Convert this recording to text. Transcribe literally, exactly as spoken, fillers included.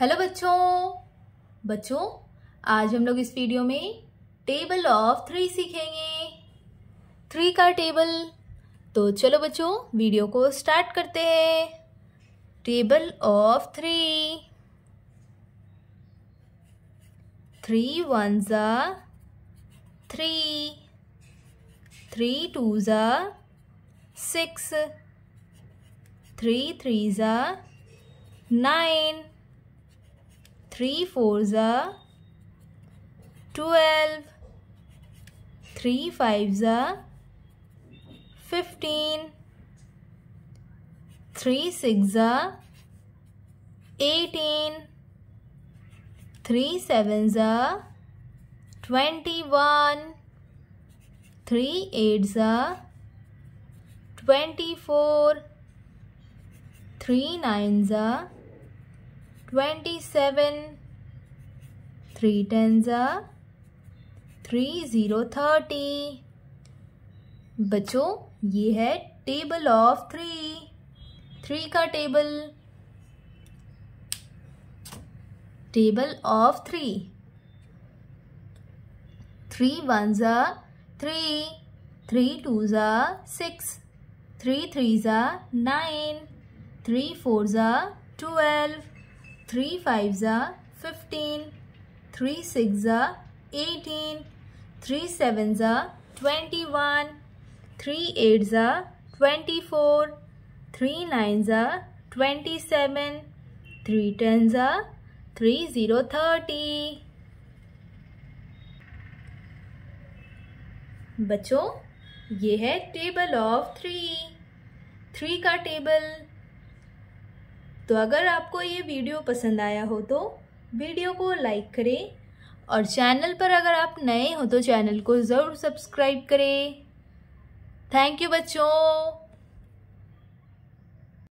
Hello बच्चों बच्चों आज हम लोग इस वीडियो में टेबल ऑफ थ्री सीखेंगे। थ्री का टेबल। तो चलो बच्चों वीडियो को स्टार्ट करते हैं। Table of three. Three one जा थ्री, थ्री टू जा सिक्स, थ्री थ्री जा nine, Three fours are twelve. Three fives are fifteen. Three sixes are eighteen. Three sevens are twenty-one. Three eights are twenty-four. Three nines are twenty-seven, three tens are three zero thirty। बच्चों ये है table of three. Three का table. Table of three. Three one जा three, three two जा six, three three जा nine, three four जा twelve, Three fives are fifteen, three sixes are eighteen, three sevens are twenty-one, three eights are twenty-four, three nines are twenty-seven, three tens are three zero thirty। बच्चों ये है table of three. Three का table. तो अगर आपको ये video पसंद आया हो तो वीडियो को लाइक करें और चैनल पर अगर आप नए हो तो चैनल को ज़रूर सब्सक्राइब करें। थैंक यू बच्चों।